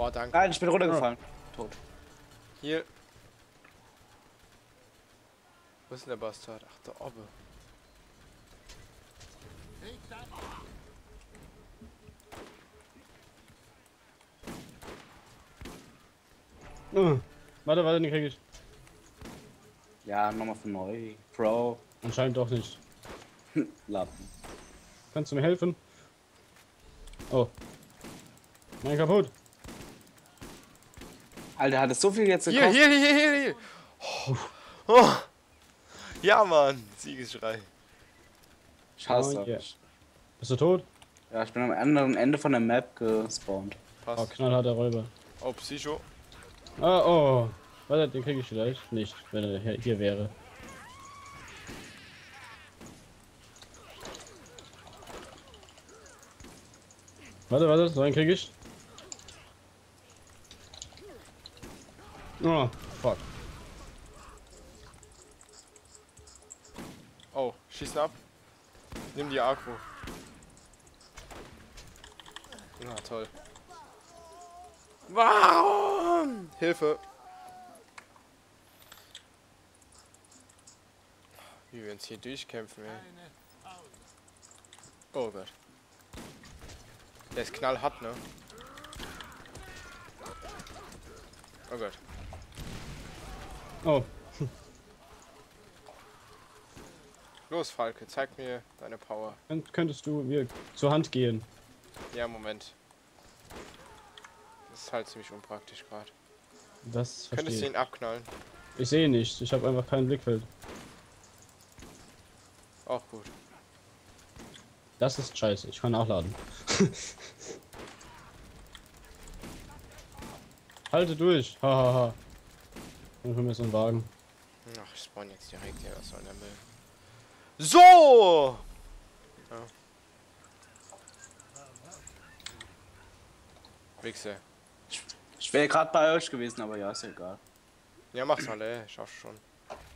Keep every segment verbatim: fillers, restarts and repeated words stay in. Boah, danke. Nein, ich bin runtergefallen. Oh. Tot. Hier. Wo ist denn der Bastard? Ach, der Obbe. Uh, warte, warte, den krieg ich. Ja, nochmal von neu. Pro. Anscheinend doch nicht. Lappen. Kannst du mir helfen? Oh. Nein, kaputt. Alter, hat es so viel jetzt gekostet? Hier, hier, hier, hier, hier. Oh. Oh. Ja, Mann. Siegesschrei. Scheiße. Oh, yeah. Bist du tot? Ja, ich bin am anderen Ende von der Map gespawnt. Passt. Oh, knallharter Räuber. Oh, Psycho. Ah, oh. Warte, den krieg ich vielleicht nicht, wenn er hier wäre. Warte, warte, so einen krieg ich. Oh, fuck. Oh, schießt ab. Nimm die Akku. Na toll. Warum? Hilfe. Wie wir uns hier durchkämpfen, ey. Oh Gott. Der ist knallhart, ne? Oh Gott. Oh. Los, Falke, zeig mir deine Power. Dann könntest du mir zur Hand gehen? Ja, Moment. Das ist halt ziemlich unpraktisch gerade. Das verstehe. Könntest du ihn abknallen? Ich sehe nicht, ich habe einfach kein Blickfeld. Auch gut. Das ist scheiße, ich kann nachladen. Halte durch, hahaha. Dann können wir so einen Wagen. Ach, ich spawn jetzt direkt hier, was soll der Müll? So! Ja. Wichse. Ich, ich wäre gerade bei euch gewesen, aber ja, ist ja egal. Ja, mach's mal, ey, schaffst schon.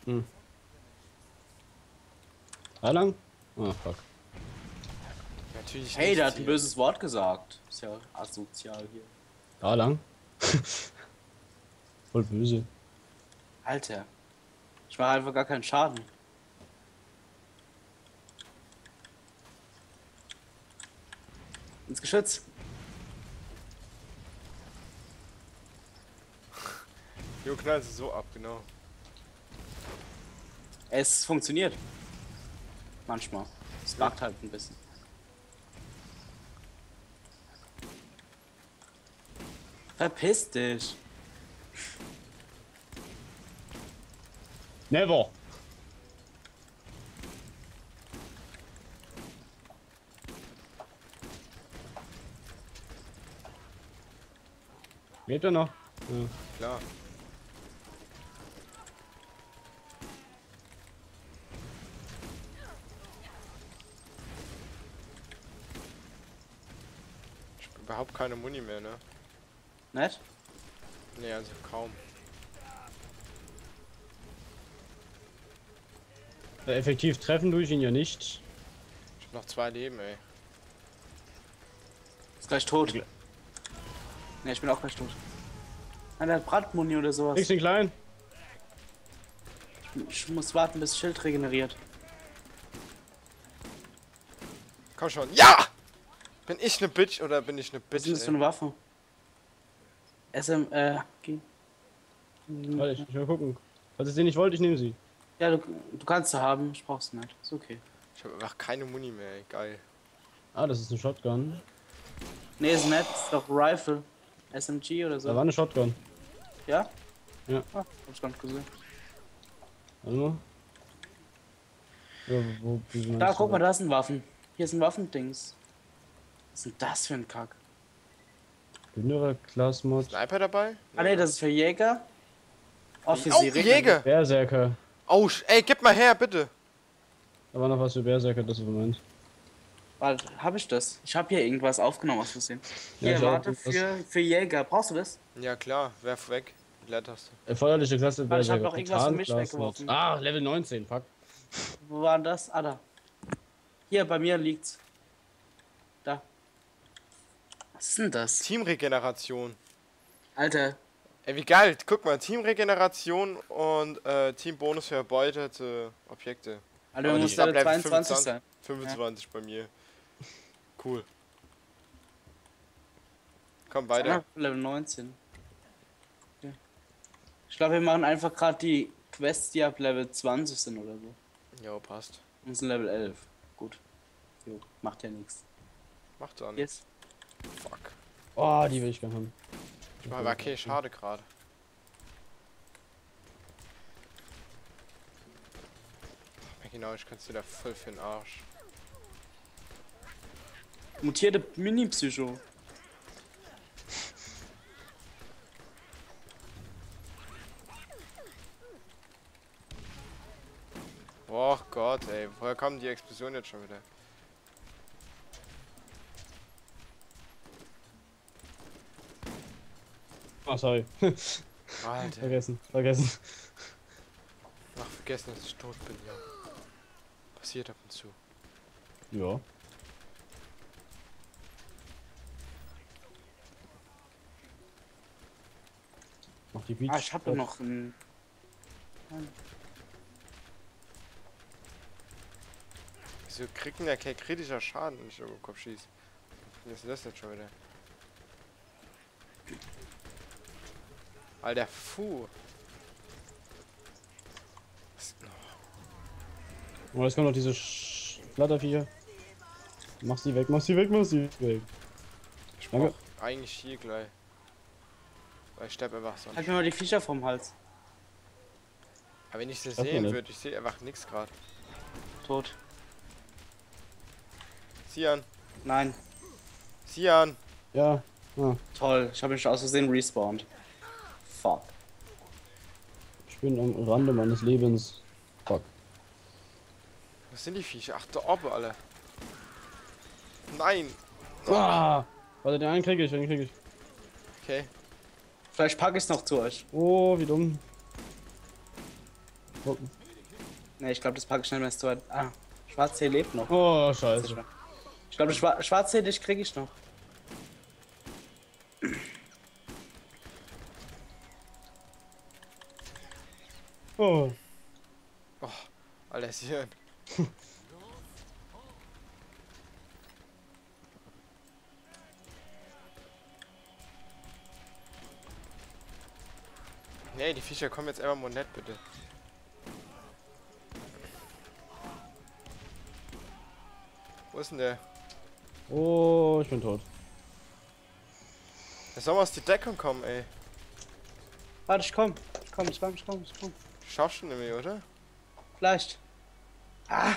Hm. Da lang? Oh, fuck. Natürlich hey, der hat ein böses Wort gesagt. Ist ja asozial hier. Da lang? Voll böse. Alter. Ich mache einfach gar keinen Schaden. Ins Geschütz. Jo, knall sie so ab, genau. Es funktioniert. Manchmal. Es buggt halt ein bisschen. Verpiss dich. Never. Geht er noch? Ja. Klar. Ich hab überhaupt keine Muni mehr, ne? Nett? Ne, also kaum. Ja, effektiv treffen durch ihn ja nicht. Ich hab noch zwei Leben, ey. Ist gleich tot. Okay. Ne, ich bin auch gleich tot. Nein, der hat Brandmuni oder sowas. Ich bin klein. Ich muss warten, bis Schild regeneriert. Komm schon. Ja! Bin ich ne Bitch oder bin ich ne Bitch? Was ist das für eine Waffe? S M, äh, G. Warte, ich muss mal gucken. Falls ich sie nicht wollte, ich nehme sie. Ja, du, du kannst sie haben, ich brauch sie nicht. Ist okay. Ich habe einfach keine Muni mehr, ey. Geil. Ah, das ist eine Shotgun. Ne, ist nicht, ist doch Rifle. S M G oder so. Da war eine Shotgun. Ja? Ja. Ah, hab ich gar nicht gesehen. Also? Ja, wo, wo da, guck mal, da sind Waffen. Hier sind Waffendings. Was ist denn das für ein Kack? Dünnerer Klassmod. Sniper dabei? Ah, ne, das ist für Jäger. Offizier. Oh, Jäger! Berserker. Oh, ey, gib mal her, bitte. Da war noch was für Berserker, das ist im Moment. Warte, hab ich das? Ich hab hier irgendwas aufgenommen, was wir sehen. Hier, ja, warte, für, für Jäger. Brauchst du das? Ja, klar, werf weg. Leertaste. Erfeuerliche Klasse Berserker. Ich hab noch irgendwas für mich weggeworfen. Ah, Level neunzehn, fuck. Wo war denn das? Ah, da. Hier, bei mir liegt's. Da. Was ist denn das? Teamregeneration. Alter. Ey, wie geil. Guck mal, Teamregeneration und äh, Teambonus für erbeutete Objekte. Alter, du musst da zweiundzwanzig sein. fünfundzwanzig ja. Bei mir. Cool. Komm, weiter. Level neunzehn. Okay. Ich glaube, wir machen einfach gerade die Quests, die ab Level zwanzig sind oder so. Jo, passt. Und sind Level elf. Gut. Jo, macht ja nichts. Macht dann. Yes. Fuck. Oh, die will ich gerne haben. Ich war okay, schade gerade. Genau, ich kann's dir da voll für den Arsch. Mutierte Mini-Psycho. Oh Gott, ey, woher kommen die Explosionen jetzt schon wieder? Oh, sorry. Alter. Vergessen, vergessen. Ach, vergessen, dass ich tot bin, ja. Passiert ab und zu. Ja. Mach die Beach. Ah, ich hab doch noch ein... Nein. Wieso kriegt denn der kein kritischer Schaden, wenn ich über den Kopf schieße? Was ist das jetzt schon wieder? Alter, fuh. Oh, jetzt kommen noch diese Flatterviecher. Mach sie weg, mach sie weg, mach sie weg. Ich brauch eigentlich hier gleich. Weil ich sterbe einfach so. Halt mir mal die Viecher vom Hals. Aber wenn ich sie sehen würde, ich sehe einfach nichts gerade. Tot. Sieh an. Nein. Sieh an. Ja. ja. Toll, ich habe mich aus Versehen respawned. Fuck. Ich bin am Rande meines Lebens. Fuck. Was sind die Viecher? Ach, der Orbe, alle. Nein! Oh. Ah, warte, den einen krieg ich, den krieg ich. Okay. Vielleicht packe ich es noch zu euch. Oh, wie dumm. Oh. Ne, ich glaube, das packe ich nicht mehr zu euch. Ah, SchwarzTee lebt noch. Oh, scheiße. Ich glaube, Schwa SchwarzTee, dich krieg ich noch. Oh. Oh, alles hier. Nee, die Viecher kommen jetzt einfach mal nett, bitte. Wo ist denn der? Oh, ich bin tot. Der soll mal aus die Deckung kommen, ey. Warte, ich komm. Ich komm, ich komm, ich komm, ich komm. Schaffst du nämlich, oder? Vielleicht. Ah!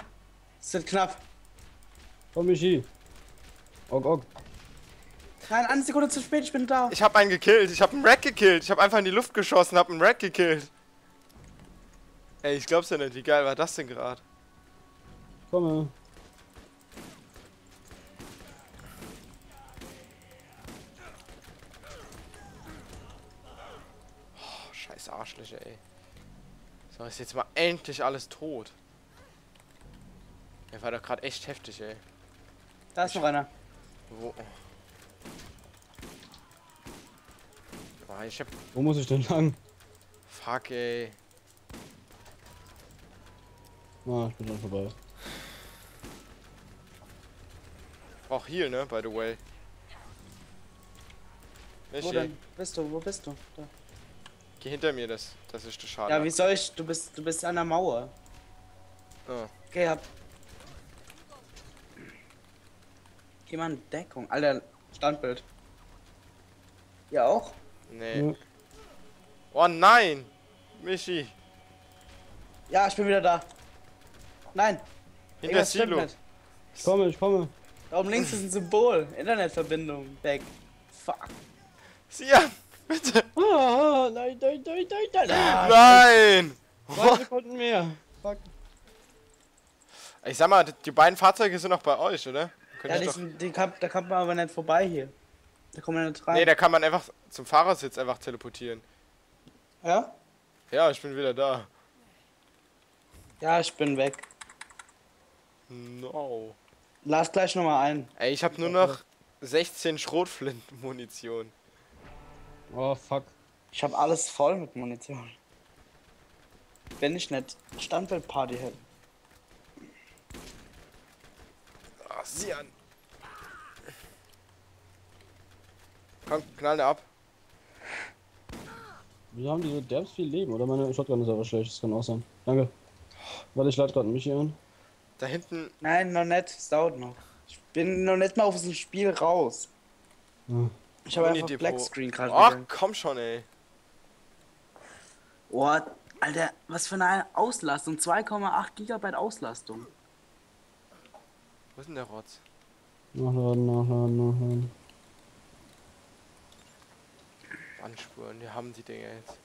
Es wird knapp. Komm, Michi. Ok, ok. Nein, eine Sekunde zu spät, ich bin da. Ich hab einen gekillt, ich hab einen Rack gekillt. Ich hab einfach in die Luft geschossen, hab einen Rack gekillt. Ey, ich glaub's ja nicht, wie geil war das denn gerade? Komme. Oh, scheiß Arschlöcher, ey. So, ist jetzt mal endlich alles tot. Der war doch gerade echt heftig, ey. Da ist ich noch einer. Wo? Oh, ich hab... Wo muss ich denn lang? Fuck, ey. Na, ich bin schon vorbei. Auch hier, ne? By the way. Michi. Wo denn? Bist du? Wo bist du? Da. Geh hinter mir, das, das ist der Schaden. Ja, wie soll ich? Du bist, du bist an der Mauer. Oh. Okay, hab... Jemand Deckung. Alter, Standbild. Ja auch? Nee. Mhm. Oh nein! Michi! Ja, ich bin wieder da. Nein! Hinter Silo. Ich komme, ich komme. Da oben links ist ein Symbol. Internetverbindung. Weg. Fuck. Sia! Bitte! Oh, nein, nein, nein, nein, nein! Ah, nein! zwei Sekunden mehr. Fuck. Ich sag mal, die beiden Fahrzeuge sind noch bei euch, oder? Ja, die sind, die kann, da kommt man aber nicht vorbei hier. Da kommt man nicht rein. Nee, da kann man einfach zum Fahrersitz einfach teleportieren. Ja? Ja, ich bin wieder da. Ja, ich bin weg. No. Lass gleich nochmal ein. Ey, ich hab nur noch sechzehn Schrotflinten-Munition. Oh fuck. Ich hab alles voll mit Munition. Wenn ich nicht Standbildparty hätte. Ah, sieh an. Komm, knall ab. Wieso haben die so derbs viel Leben? Oder meine Shotgun ist aber schlecht, das kann auch sein. Danke. Weil ich lade gerade mich hier an. Da hinten. Nein, noch nicht, es dauert noch. Ich bin noch nicht mal aus dem Spiel raus. Hm. Ich habe einfach Black Screen gerade. Ach, oh, komm schon, ey. Oh, Alter, was für eine Auslastung. zwei Komma acht Gigabyte Auslastung. Wo ist denn der Rotz? Nachladen, nachladen, nachladen. Anspuren, wir haben die Dinger jetzt.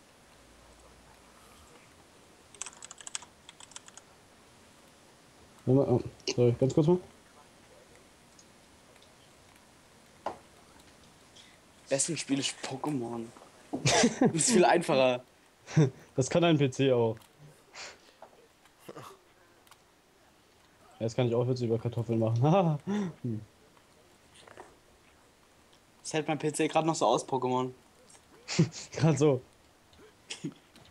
Oh, sorry, ganz kurz mal. Besten spiele ich Pokémon. Das ist viel einfacher. Das kann ein P C auch. Jetzt kann ich auch Witze über Kartoffeln machen. Das hält mein P C gerade noch so aus, Pokémon. Gerade so.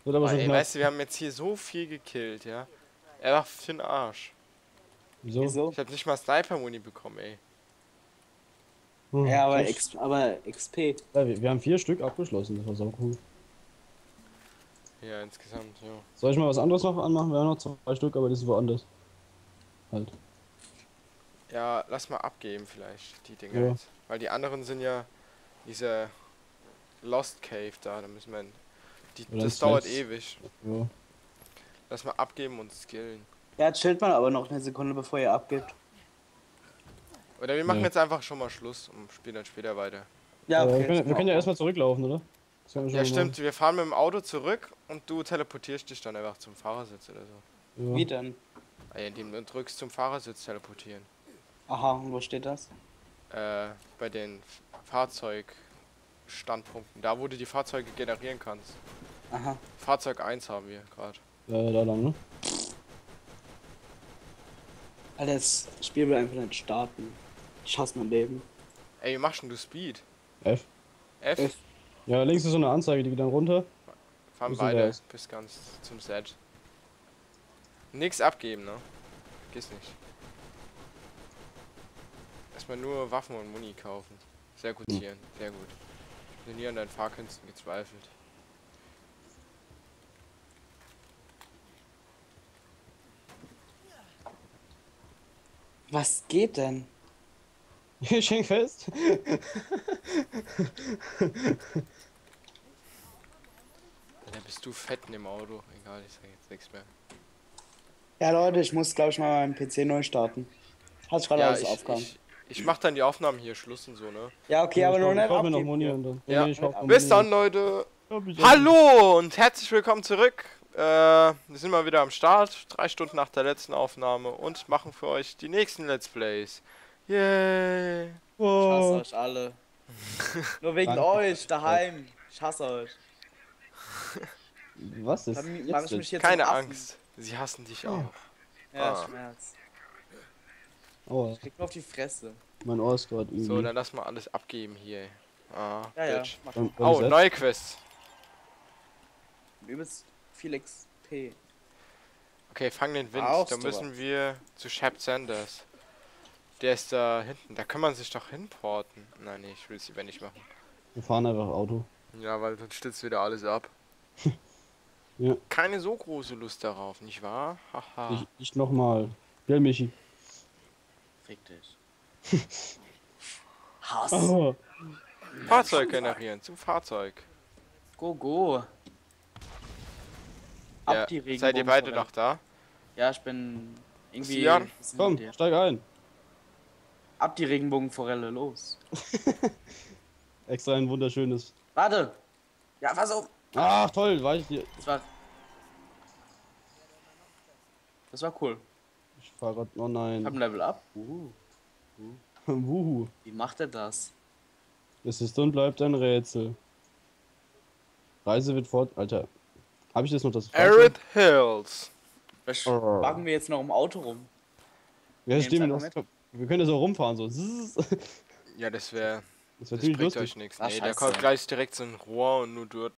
Oder was? Ey, weißt du, wir haben jetzt hier so viel gekillt, ja? Er war für den Arsch. Wieso? Wieso? Ich hab nicht mal Sniper-Muni bekommen, ey. Hm, ja, aber, X, aber X P. Ja, wir, wir haben vier Stück abgeschlossen, das war so cool. Ja, insgesamt, ja. Soll ich mal was anderes noch anmachen? Wir haben noch zwei Stück, aber die sind woanders. Halt. Ja, lass mal abgeben vielleicht, die Dinger. Ja. Jetzt. Weil die anderen sind ja dieser Lost Cave da, da müssen wir... Die, das dauert jetzt ewig. Ja. Lass mal abgeben und skillen. Ja, chillt mal aber noch eine Sekunde, bevor ihr abgibt. Oder wir machen nee. jetzt einfach schon mal Schluss und spielen dann später weiter. Ja, okay. Wir können, wir können ja erstmal zurücklaufen, oder? Ja, stimmt. Machen. Wir fahren mit dem Auto zurück und du teleportierst dich dann einfach zum Fahrersitz oder so. Ja. Wie denn? Ja, indem du drückst zum Fahrersitz teleportieren. Aha, und wo steht das? Äh, bei den Fahrzeugstandpunkten. Da, wo du die Fahrzeuge generieren kannst. Aha. Fahrzeug eins haben wir gerade. Äh, da lang, ne? Alter, das Spiel will einfach nicht starten. Ich hasse mein Leben. Ey, wie machst denn du Speed? F. F? F. Ja, links ist so eine Anzeige, die geht dann runter. Fahren beide bis ganz zum Set. Nix abgeben, ne? Vergiss nicht. Erstmal nur Waffen und Muni kaufen. Sehr gut, Tieren. Hm. Sehr gut. Ich bin nie an deinen Fahrkünsten gezweifelt. Was geht denn? Ich häng fest. Da bist du fett in dem Auto. Egal, ich sag jetzt nichts mehr. Ja Leute, ich muss glaube ich mal meinen P C neu starten. Hast gerade ja, alles aufgenommen. Ich, ich mach dann die Aufnahmen hier, Schluss und so, ne? Ja, okay, ja, aber nur nicht abgeben. Ja. Nee, ja. Bis dann Leute. Hallo und herzlich willkommen zurück. Äh, wir sind mal wieder am Start. Drei Stunden nach der letzten Aufnahme und machen für euch die nächsten Let's Plays. Yay! Wow. Ich hasse euch alle. Nur wegen Danke. euch daheim. Ich hasse euch. Was ist Dann, jetzt ich mich jetzt Keine Angst. Sie hassen dich auch. Ja, ah. Schmerz. Oh. Ich krieg nur auf die Fresse. Mein Ohr ist gerade übel. So, dann lass mal alles abgeben hier. Ah, ja, Bitch. Ja, oh, neue Quest. Übelst viel X P. Okay, fang den Wind. Ah, da müssen was. wir zu Shep Sanders. Der ist da hinten. Da kann man sich doch hinporten. Nein, nee, ich will es lieber nicht machen. Wir fahren einfach Auto. Ja, weil dann stürzt wieder alles ab. Ja. Keine so große Lust darauf, nicht wahr? Haha. Ich, ich nochmal. Gell, Michi? Fick dich. Hass. Oh. Fahrzeug generieren. Zum Fahrzeug. Go, go. Ab ja, die Regenbogen. Seid ihr beide noch da? Ja, ich bin irgendwie... Jan? Komm, steig ein. Ab die Regenbogenforelle, los. Extra ein wunderschönes. Warte! Ja, pass auf! Ach toll, war ich dir. Das war. Das war cool. Ich fahr grad. Oh nein. Ich hab ein Level up. Wuhu. Wuhu. Wie macht er das? Es ist und bleibt ein Rätsel. Reise wird fort. Alter. Hab ich das noch das? Arid Hills. Was wagen wir jetzt noch im Auto rum? Ja, stimmt. Wir können ja so rumfahren, so. Ja, das wäre Das, das bringt lustig. Euch nichts. Nee, da kommt gleich direkt so ein Rohr und nur dort